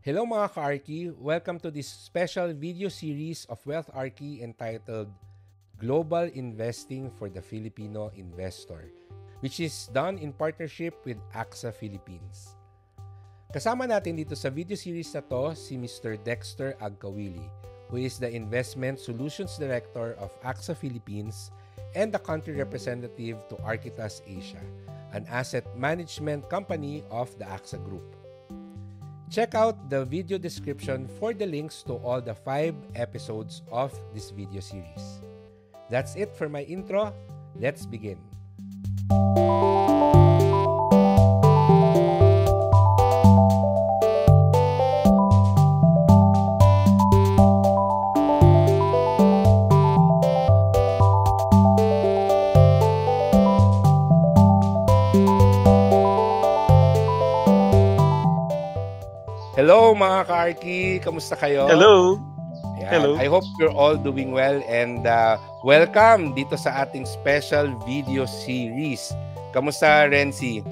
Hello mga ka-Arki! Welcome to this special video series of Wealth Arki entitled Global Investing for the Filipino Investor, which is done in partnership with AXA Philippines. Kasama natin dito sa video series na to si Mr. Dexter Agkawili, who is the Investment Solutions Director of AXA Philippines and the country representative to Architas Asia, an asset management company of the AXA Group. Check out the video description for the links to all the 5 episodes of this video series. That's it for my intro. Let's begin. Hello mga ka-Arki! Kamusta kayo? Hello! Yeah, hello! I hope you're all doing well and welcome dito sa ating special video series. Kamusta, Renzi?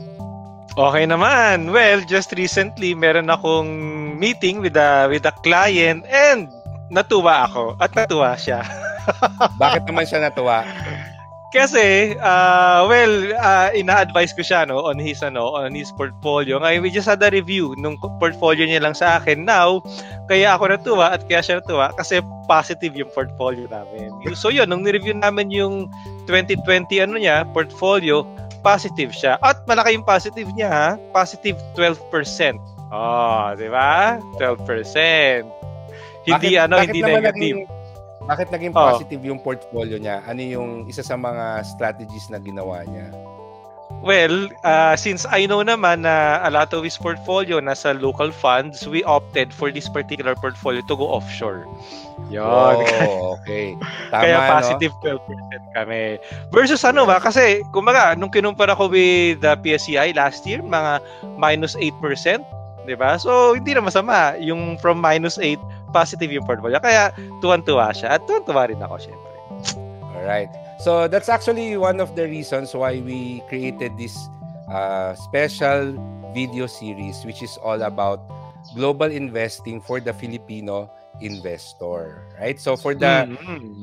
Okay naman! Well, just recently, meron akong meeting with a client and natuwa ako at natuwa siya. Bakit naman siya natuwa? Kasi, ina-advise ko siya no, on his portfolio. Ngayon, we just had a review nung portfolio niya lang sa akin. Now, kaya ako natuwa at kaya siya natuwa kasi positive yung portfolio namin. So yun, nung nireview namin yung 2020 portfolio, positive siya. At malaki yung positive niya, ha? Positive 12%. Oh, di ba? 12%. Hindi, hindi negative. Bakit naging positive yung portfolio niya? Ano yung isa sa mga strategies na ginawa niya? Well, since I know naman na a lot of his portfolio nasa local funds, we opted for this particular portfolio to go offshore. Yun. Oh, okay. Tama, kaya positive 12% kami. Versus kasi kumbaga, nung kinumpara ko with the PSEI last year, mga minus 8%, di ba? So, hindi na masama. Yung from minus 8, positive yung portfolio. Kaya tuwan-tuwa siya at tuwan-tuwa rin ako syempre. Alright. So that's actually one of the reasons why we created this special video series which is all about global investing for the Filipino investor. Right? So for the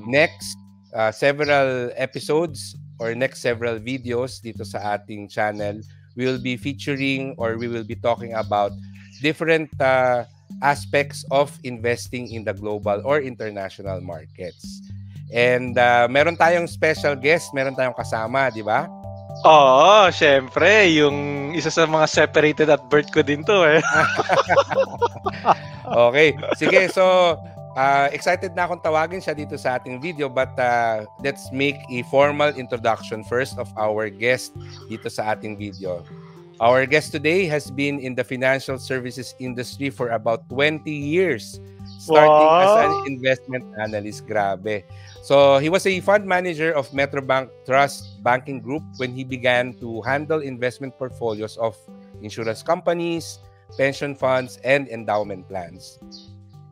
next several episodes or next several videos dito sa ating channel, we will be featuring or we will be talking about different aspects of investing in the global or international markets. And meron tayong special guest, meron tayong kasama, di ba? Oo, syempre. Yung isa sa mga separated at birth ko din to eh. Okay. Sige, so excited na akong tawagin siya dito sa ating video but let's make a formal introduction first of our guest dito sa ating video. Our guest today has been in the financial services industry for about 20 years, starting as an investment analyst. Grabe. So he was a fund manager of Metrobank Trust Banking Group when he began to handle investment portfolios of insurance companies, pension funds, and endowment plans.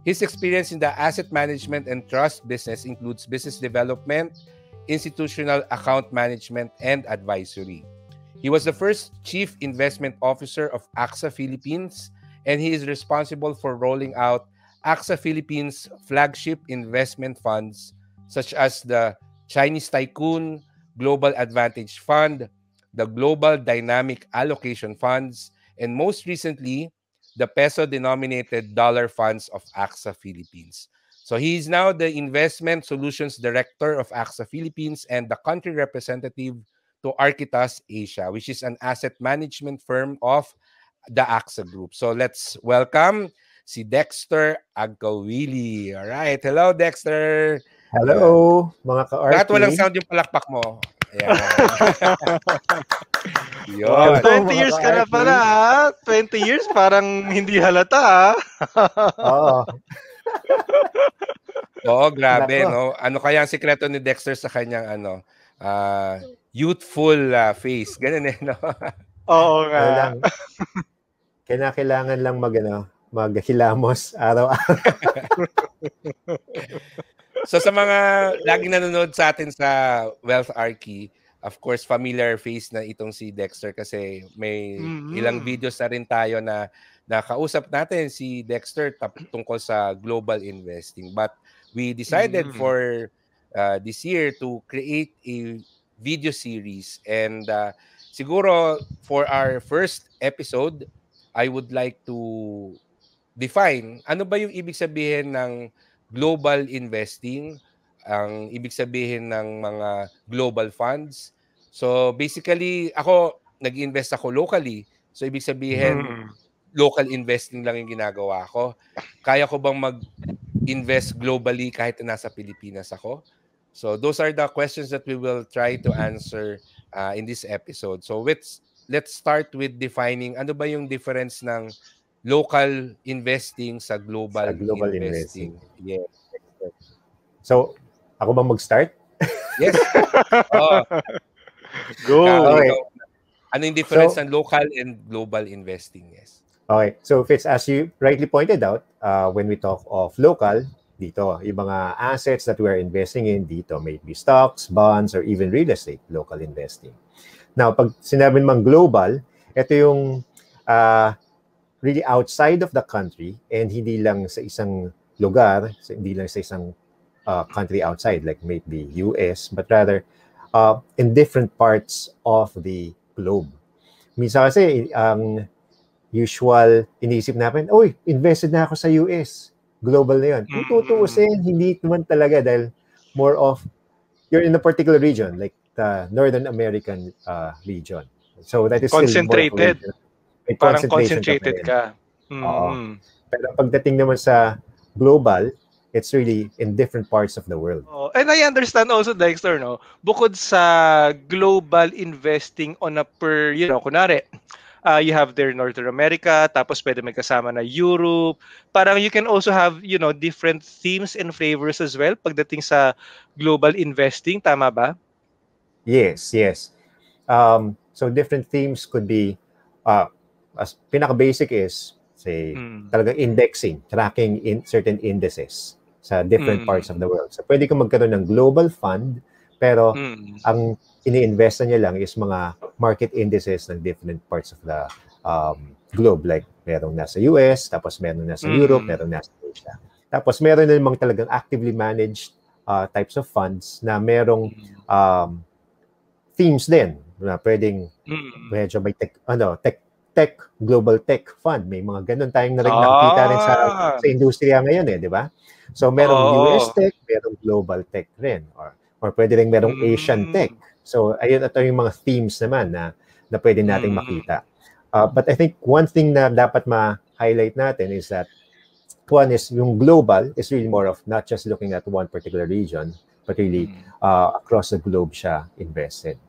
His experience in the asset management and trust business includes business development, institutional account management, and advisory. He was the first Chief Investment Officer of AXA Philippines, and he is responsible for rolling out AXA Philippines' flagship investment funds such as the Chinese Tycoon Global Advantage Fund, the Global Dynamic Allocation Funds, and most recently, the peso-denominated dollar funds of AXA Philippines. So he is now the Investment Solutions Director of AXA Philippines and the country representative to Architas Asia, which is an asset management firm of the AXA Group. So let's welcome si Dexter Agkawili. All right. Hello, Dexter. Hello, mga ka-Arki. Lahat walang sound yung palakpak mo. Yeah. Yun. 20 years ka na pala, ha? 20 years, parang hindi halata, ha? Oo. Oo, grabe, no? Ano kaya ang sikreto ni Dexter sa kanyang, youthful face. Ganun eh, no? Oo nga. Kailangan lang maghilamos araw-araw. So sa mga laging nanonood sa atin sa Wealth Arki, of course, familiar face na itong si Dexter kasi may ilang videos na rin tayo na nakausap natin si Dexter tungkol sa global investing. But we decided for this year to create a video series. And siguro for our first episode, I would like to define ano ba yung ibig sabihin ng global investing, ang ibig sabihin ng mga global funds. So basically, ako, nag-invest ako locally. So ibig sabihin, local investing lang yung ginagawa ko. Kaya ko bang mag-invest globally kahit na nasa Pilipinas ako? So those are the questions that we will try to answer in this episode. So let's start with defining ano ba yung difference ng local investing sa global investing. Yes. So, ako bang mag-start? Yes. Oh. Go. Okay. Ano yung difference ng local and global investing? Yes. Okay. So, Fitz, as you rightly pointed out, when we talk of local, dito, yung mga assets that we're investing in dito, may it be stocks, bonds, or even real estate, local investing. Now, pag sinabi naman global, ito yung really outside of the country and hindi lang sa isang lugar, hindi lang sa isang country outside, like maybe US, but rather in different parts of the globe. Minsan kasi, ang usual, iniisip namin, oy, invested na ako sa US. Global na yun. Kung tutuusin, hindi naman talaga dahil more of, you're in a particular region, like the Northern American region. So that is concentrated. Still more parang concentrated ka. Pero pagdating naman sa global, it's really in different parts of the world. Oh, and I understand also, Dexter, no? Bukod sa global investing on a per, you know, kunwari, you have their Northern America, tapos pwede may kasama na Europe. Parang you can also have, you know, different themes and flavors as well pagdating sa global investing. Tama ba? Yes, yes. So different themes could be, as pinaka-basic is, say, talagang indexing, tracking in certain indices sa different parts of the world. So, pwede kang magkaroon ng global fund, pero ang ini-invest niya lang is mga market indices ng different parts of the globe. Like, merong nasa US, tapos merong nasa Europe, merong nasa Asia. Tapos meron na namang talagang actively managed types of funds na merong themes din na pwedeng medyo may tech, global tech fund. May mga ganun tayong nakikita rin sa industriya ngayon eh, di ba? So, merong US tech, merong global tech rin. Or pwede rin merong Asian tech. So, ayun, ito yung mga themes naman na pwede nating makita. But I think one thing na dapat ma-highlight natin is that one is yung global is really more of not just looking at one particular region, but really across the globe siya invested.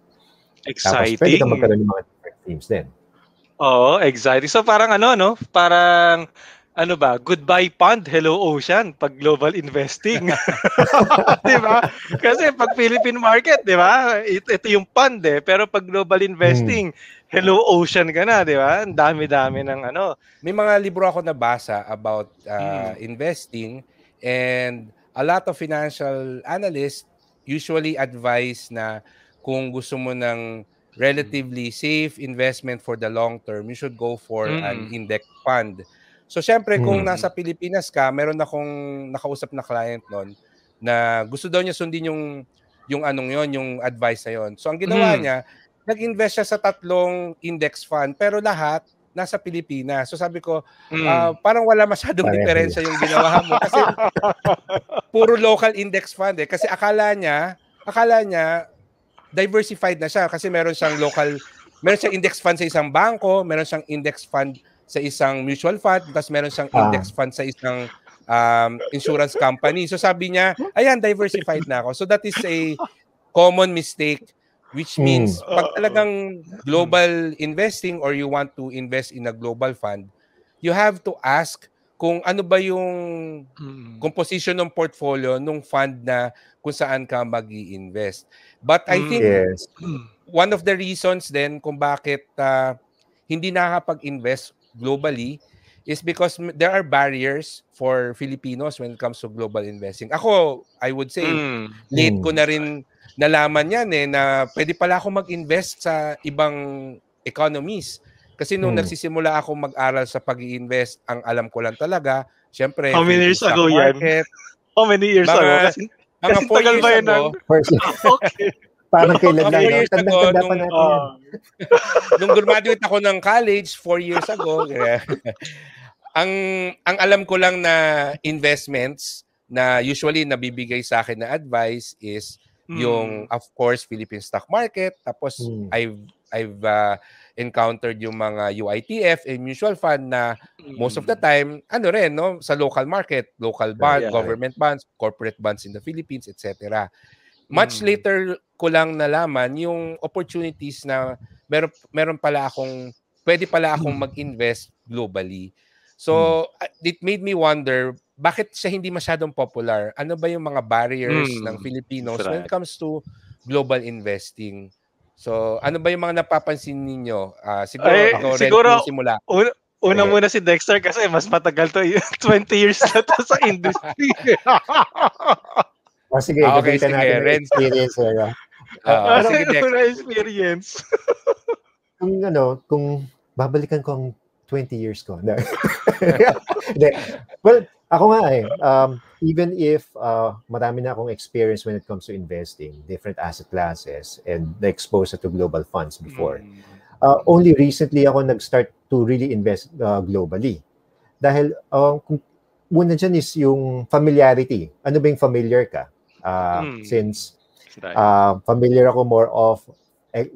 Exciting. Tapos pwede kang magkaroon ng mga different themes din. Oh, exciting. So parang ano, no? Parang, ano ba? Goodbye pond, hello ocean pag global investing. Diba? Kasi pag Philippine market, diba? Ito yung pond eh. Pero pag global investing, hello ocean ka na, diba? Ang dami-dami ng ano. May mga libro ako nabasa about investing, and a lot of financial analysts usually advise na kung gusto mo ng relatively safe investment for the long term, you should go for an index fund. So, syempre, kung nasa Pilipinas ka, meron akong nakausap na client nun na gusto daw niya sundin yung advice na yun. So, ang ginawa niya, nag-invest siya sa 3 index fund, pero lahat nasa Pilipinas. So, sabi ko, parang wala masyadong diferensya yung ginawa mo kasi puro local index fund eh. Kasi akala niya, diversified na siya kasi meron siyang index fund sa isang banko, meron siyang index fund sa isang mutual fund, tapos meron siyang index fund sa isang insurance company. So sabi niya, ayan, diversified na ako. So that is a common mistake, which means pag talagang global investing or you want to invest in a global fund, you have to ask kung ano ba yung composition ng portfolio ng fund na kung saan ka mag-i-invest. But I think one of the reasons then kung bakit hindi nakakapag-invest globally is because there are barriers for Filipinos when it comes to global investing. Ako, I would say, late ko na rin nalaman yan eh, na pwede pala ako mag-invest sa ibang economies. Kasi nung nagsisimula ako mag-aral sa pag-i-invest, ang alam ko lang talaga, syempre, how many years ago market, yan? How many years ago? Kasi tagal ba yan? Okay. Parang kailan lang. 4 years ago, nung graduate ako ng college, 4 years ago, ang alam ko lang na investments na usually nabibigay sa akin na advice is yung, of course, Philippine stock market. Tapos, I've encountered yung mga UITF and mutual fund na most of the time, ano rin, no? Sa local market, local bond, government bonds, corporate bonds in the Philippines, etc. Much later ko lang nalaman yung opportunities na meron pala akong, pwede pala akong mag-invest globally. So, it made me wonder, bakit siya hindi masyadong popular? Ano ba yung mga barriers ng Filipinos when it comes to global investing? So, ano ba yung mga napapansin ninyo? Siguro, simula. Una muna si Dexter kasi mas matagal to. 20 years na to sa industry. O sige, gabita natin yung experience. Ano yung experience? Kung ano, kung babalikan ko ang 20 years ko. Well, ako nga eh, even if marami na akong experience when it comes to investing, different asset classes, and exposure to global funds before, only recently ako nag-start to really invest globally. Dahil, una dyan is yung familiarity. Ano ba yung familiar ka? Since familiar ako more of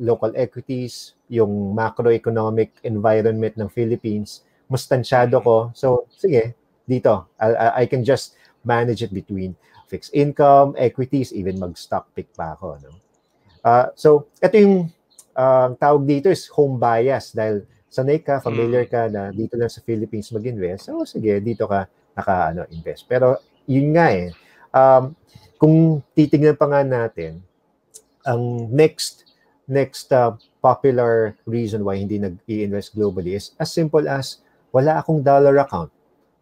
local equities, yung macroeconomic environment ng Philippines, mustansyado ko. So, sige, dito, I can just manage it between fixed income, equities, even mag-stock pick pa ako. No? So, ito yung tawag dito is home bias dahil sanay ka, familiar ka na dito lang sa Philippines mag-invest. So, sige, dito ka naka-invest. Pero, yun nga eh. Kung titignan pa nga natin, ang next popular reason why hindi nag-i-invest globally is as simple as wala akong dollar account.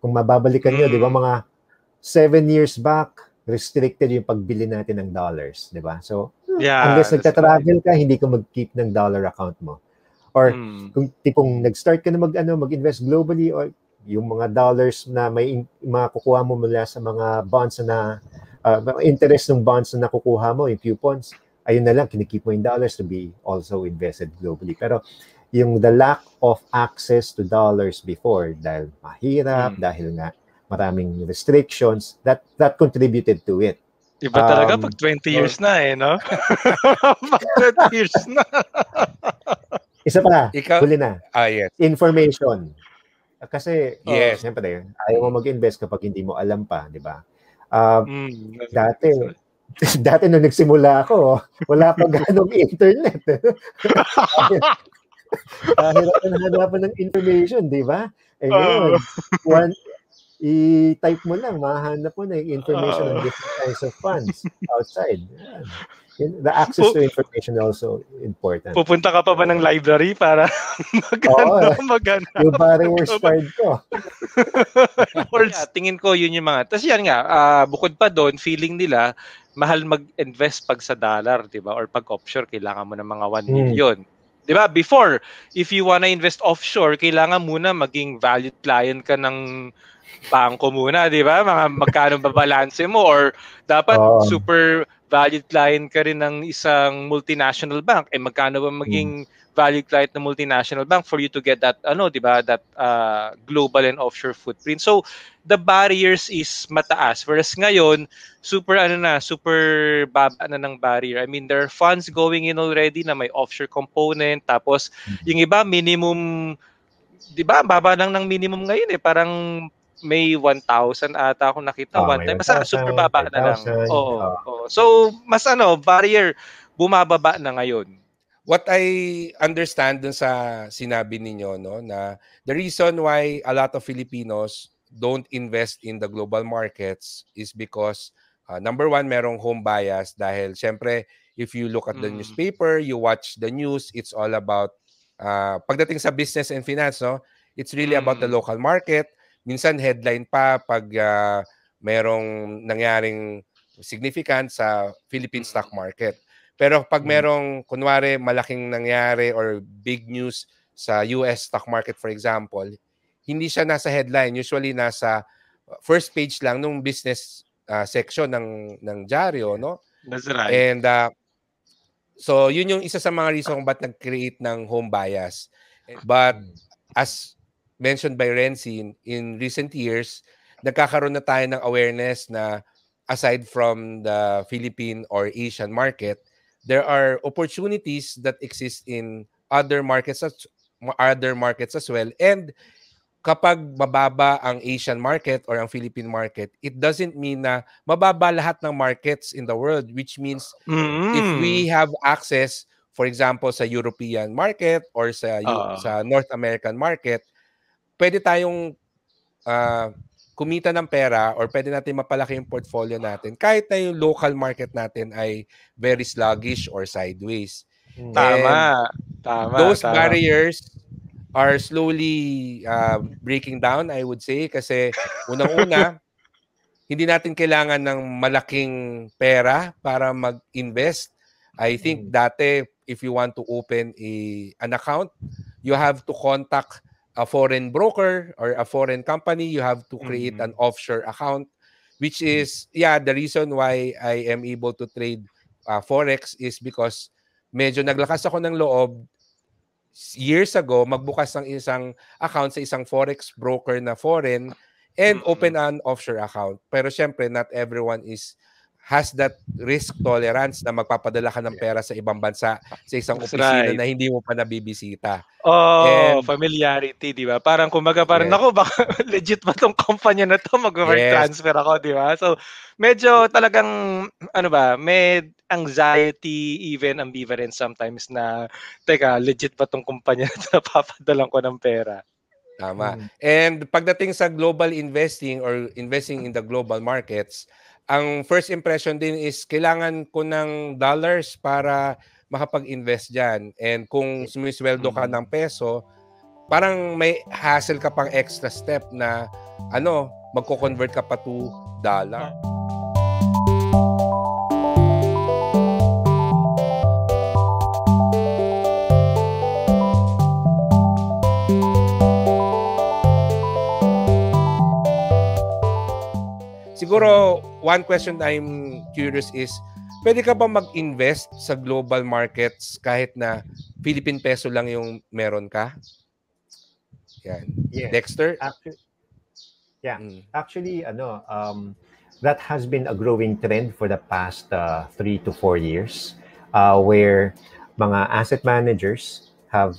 Kung mababalikan nyo, di ba, mga 7 years back, restricted yung pagbili natin ng dollars, di ba? So, unless nagtatravel ka, hindi ka mag-keep ng dollar account mo. Or, kung tipong nag-start ka na mag-invest globally, or yung mga dollars na may makukuha mo mula sa mga bonds na, interest ng bonds na nakukuha mo, yung coupons, ayun na lang, kinikip mo yung dollars to be also invested globally. Pero, yung the lack of access to dollars before dahil mahirap, dahil nga maraming restrictions, that contributed to it. Iba talaga pag 20 years na eh, no? Pag 20 years na. Isa pa, huli na. Information. Kasi, siyempre, ayaw mo mag-invest kapag hindi mo alam pa, di ba? Dati nung nagsimula ako, wala pa ganong internet. Hirap na hanapan ng information, di ba? Eh, ngayon, i-type mo lang, mahanap mo na yung information on different kinds of funds outside. The access to information also important. Pupunta ka pa ba ng library para maganda? Yung borrower's card ko. Tingin ko yun yung mga. Tapos yan nga, bukod pa doon, feeling nila, mahal mag-invest pag sa dollar, di ba? Or pag offshore, kailangan mo ng mga 1 million. Diba? Before, if you wanna invest offshore, kailangan muna maging valued client ka ng bangko muna, diba? Magkano ba balanse mo? Or dapat super valued client ka rin ng isang multinational bank. Eh, magkano ba maging valued client ng multinational bank for you to get that, ano, diba? That global and offshore footprint. So, the barriers is mataas. Whereas ngayon, super baba na ng barrier. I mean, there are funds going in already na may offshore component. Tapos, yung iba, minimum, di ba, baba lang ng minimum ngayon eh. Parang may 1,000 ata akong nakita. One time. Basta super baba na lang. So, mas ano, barrier, bumababa na ngayon. What I understand dun sa sinabi ninyo, no, na the reason why a lot of Filipinos don't invest in the global markets is because, number one, merong home bias dahil syempre, if you look at the newspaper, you watch the news, it's all about, pagdating sa business and finance, no, it's really about the local market. Minsan headline pa pag merong nangyaring significant sa Philippine stock market. Pero pag merong, kunwari, malaking nangyari or big news sa US stock market, for example, hindi siya nasa headline. Usually, nasa first page lang ng business section ng dyaryo, no? That's right. And so, yun yung isa sa mga reason kung ba't nag-create ng home bias. But as mentioned by Renzi, in recent years, nagkakaroon na tayo ng awareness na aside from the Philippine or Asian market, there are opportunities that exist in other markets as well. And kapag mababa ang Asian market or ang Philippine market, it doesn't mean na mababa lahat ng markets in the world, which means if we have access, for example, sa European market or sa North American market, pwede tayong kumita ng pera or pwede natin mapalaki yung portfolio natin kahit na yung local market natin ay very sluggish or sideways. Tama. Those barriers are slowly breaking down, I would say, kasi unang-una, hindi natin kailangan ng malaking pera para mag-invest. I think dati, if you want to open an account, you have to contact a foreign broker or a foreign company. You have to create an offshore account, which is, yeah, the reason why I am able to trade Forex is because medyo naglakas ako ng loob years ago, magbukas ng isang account sa isang Forex broker na foreign and open an offshore account. Pero syempre, not everyone has that risk tolerance na magpapadala ka ng pera sa ibang bansa sa isang opisina na hindi mo pa nabibisita. Oh, and familiarity, di ba? Parang kumbaga, parang, naku, baka legit ba tong kumpanya na to? Mag-work transfer ako, di ba? So, medyo talagang, ano ba, may anxiety, even ambivalence sometimes na, teka, legit ba tong kumpanya na to? Napapadalang ko ng pera. Tama. And pagdating sa global investing or investing in the global markets, ang first impression din is kailangan ko ng dollars para makapag-invest dyan. And kung sumisweldo ka ng peso, parang may hassle ka pang extra step na ano, magko-convert ka pa to dollar. Siguro, one question I'm curious is, pwede ka ba mag-invest sa global markets kahit na Philippine peso lang yung meron ka? Yan. Yes. Dexter? Actually, yeah. Actually, ano, that has been a growing trend for the past 3 to 4 years where mga asset managers have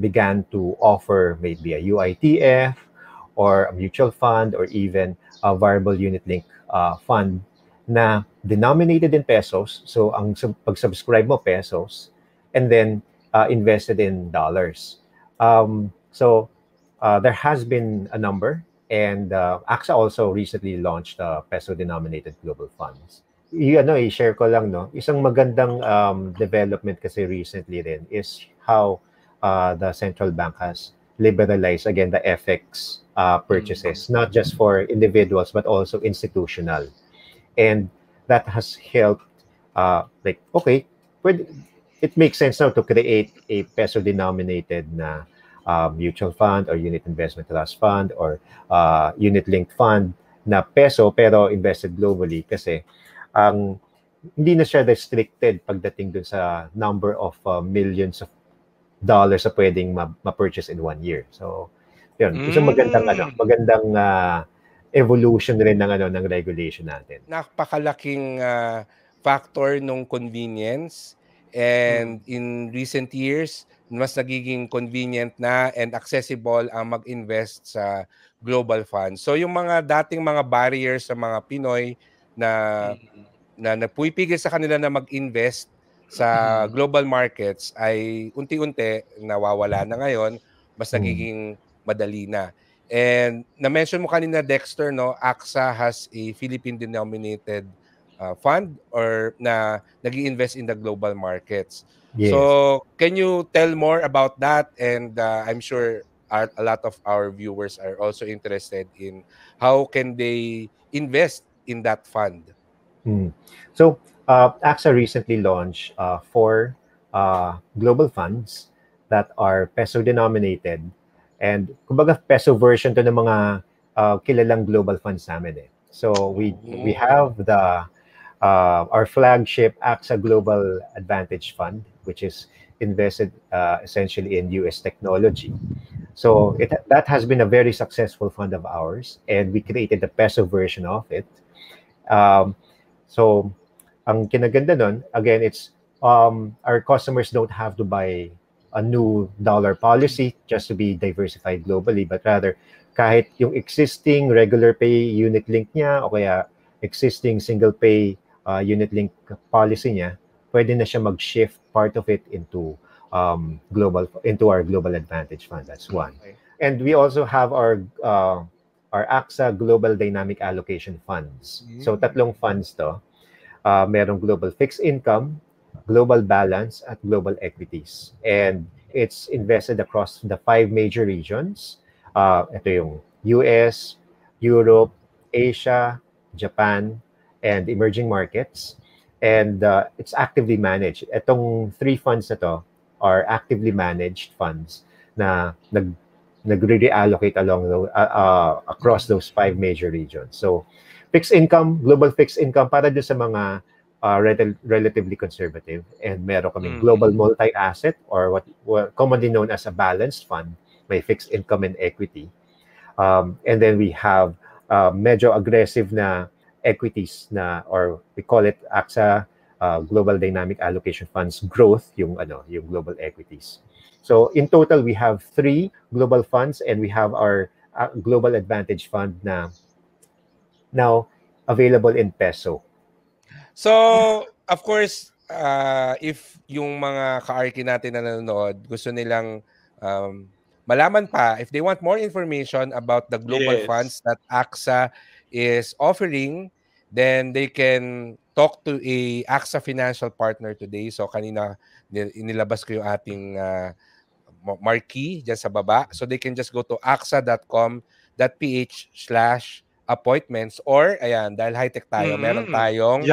began to offer maybe a UITF or a mutual fund or even a variable unit link fund na denominated in pesos, so ang pag-subscribe mo pesos, and then invested in dollars. So there has been a number, and AXA also recently launched peso-denominated global funds. I-share ko lang, no? Isang magandang development kasi recently rin is how the central bank has liberalized, again, the FX purchases, not just for individuals but also institutional, and that has helped. Like, okay, it makes sense now to create a peso-denominated na mutual fund or unit investment trust fund or unit-linked fund na peso pero invested globally, kasi ang hindi na siya restricted pagdating dun sa number of millions of dollars na pwedeng ma-purchase in 1 year. So yun, isang magandang evolution rin ng regulation natin. Napakalaking factor ng convenience, and in recent years, mas nagiging convenient na and accessible ang mag-invest sa global funds. So yung mga dating mga barriers sa mga Pinoy na napipigil sa kanila na mag-invest sa global markets ay unti-unti nawawala na ngayon, mas nagiging madali na. And na-mention mo kanina, Dexter, no, AXA has a Philippine-denominated fund or na nag-i-invest in the global markets. Yes. So, can you tell more about that? And I'm sure a lot of our viewers are also interested in how can they invest in that fund. So AXA recently launched four global funds that are peso denominated, and kumbaga peso version to ng mga kilalang global funds namin eh. So we have the our flagship AXA Global Advantage Fund, which is invested essentially in US technology. So that has been a very successful fund of ours, and we created the peso version of it. So ang kinaganda nun, again, it's our customers don't have to buy a new dollar policy just to be diversified globally, but rather kahit yung existing regular pay unit link niya o kaya existing single pay unit link policy niya, pwede na siya mag-shift part of it into our Global Advantage Fund. That's one. Okay. And we also have our AXA Global Dynamic Allocation Funds. So tatlong funds to, merong global fixed income, global balance, at global equities. And it's invested across the 5 major regions. Ito yung US, Europe, Asia, Japan, and emerging markets. And it's actively managed. Itong 3 funds na to are actively managed funds na nagre-reallocate along across those 5 major regions. So fixed income, global fixed income, para doon sa mga relatively conservative, and meron kaming global multi-asset, or what commonly known as a balanced fund, may fixed income and equity, and then we have medyo aggressive na equities na, or we call it AXA Global Dynamic Allocation Funds Growth, yung global equities. So in total, we have 3 global funds, and we have our Global Advantage Fund na now available in peso. So, of course, if yung mga ka-Arki natin na nanonood, gusto nilang malaman pa, if they want more information about the global funds that AXA is offering, then they can talk to a AXA financial partner today. So, kanina inilabas ko yung ating marquee dyan sa baba. So, they can just go to axa.com.ph/appointments, or ayan, dahil high-tech tayo, meron tayong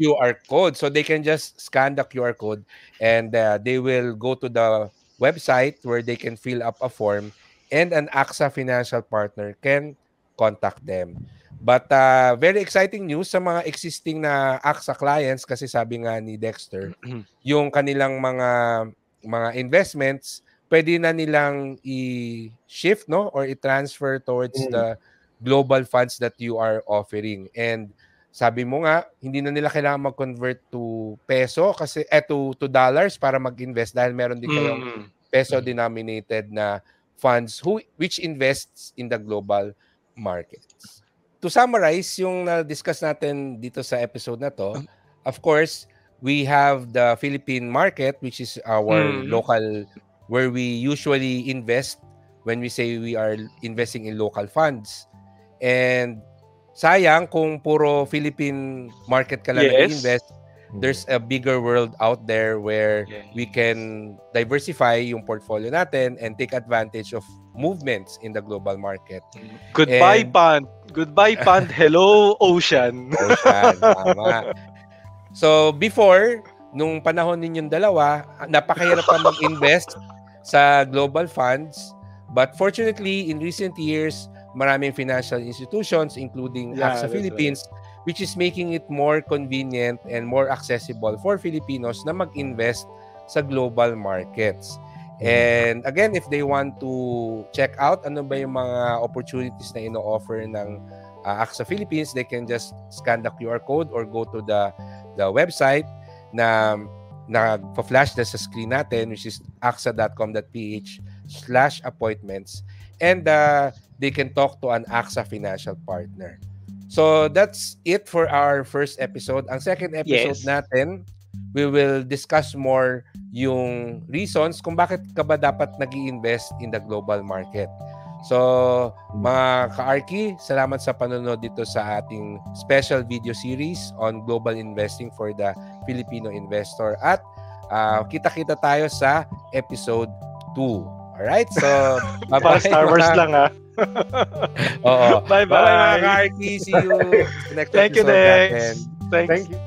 QR code. So they can just scan the QR code, and they will go to the website where they can fill up a form, and an AXA financial partner can contact them. But very exciting news sa mga existing na AXA clients, kasi sabi nga ni Dexter, yung kanilang mga investments, pwede na nilang i-shift, no? Or i-transfer towards the global funds that you are offering. And sabi mo nga, hindi na nila kailangan mag-convert to peso, kasi to dollars para mag-invest, dahil meron din kayong peso denominated na funds which invests in the global markets. To summarize yung na-discuss natin dito sa episode na to, of course, we have the Philippine market, which is our local, where we usually invest when we say we are investing in local funds. And sayang kung puro Philippine market ka lang nag-invest, there's a bigger world out there where we can diversify yung portfolio natin and take advantage of movements in the global market. Goodbye, Pond. Goodbye, Pond. Hello, Ocean. Ocean, tama. So, before, nung panahon ninyong dalawa, napakahirap pa mag-invest sa global funds. But fortunately, in recent years, maraming financial institutions, including AXA Philippines, which is making it more convenient and more accessible for Filipinos na mag-invest sa global markets. And again, if they want to check out ano ba yung mga opportunities na ino-offer ng AXA Philippines, they can just scan the QR code or go to the website na nagpa-flash na sa screen natin, which is axa.com.ph/appointments. And they can talk to an AXA financial partner. So that's it for our first episode. Ang second episode natin, we will discuss more yung reasons kung bakit ka ba dapat nag-i-invest in the global market. So mga ka-Arki, salamat sa panonood dito sa ating special video series on global investing for the Filipino investor. At kita-kita tayo sa episode 2. Alright, so bye-bye. Star Wars lang, ha? Oo. Bye-bye. Bye-bye, mga ka-Arki. See you next episode. Thank you, Dex. Thanks. Thank you.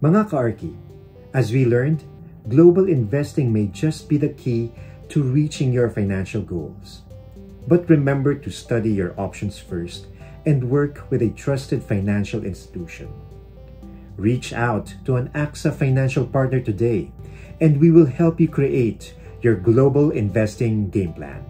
Mga ka-Arki, as we learned, global investing may just be the key to reaching your financial goals. But remember to study your options first and work with a trusted financial institution. Reach out to an AXA financial partner today, and we will help you create your global investing game plan.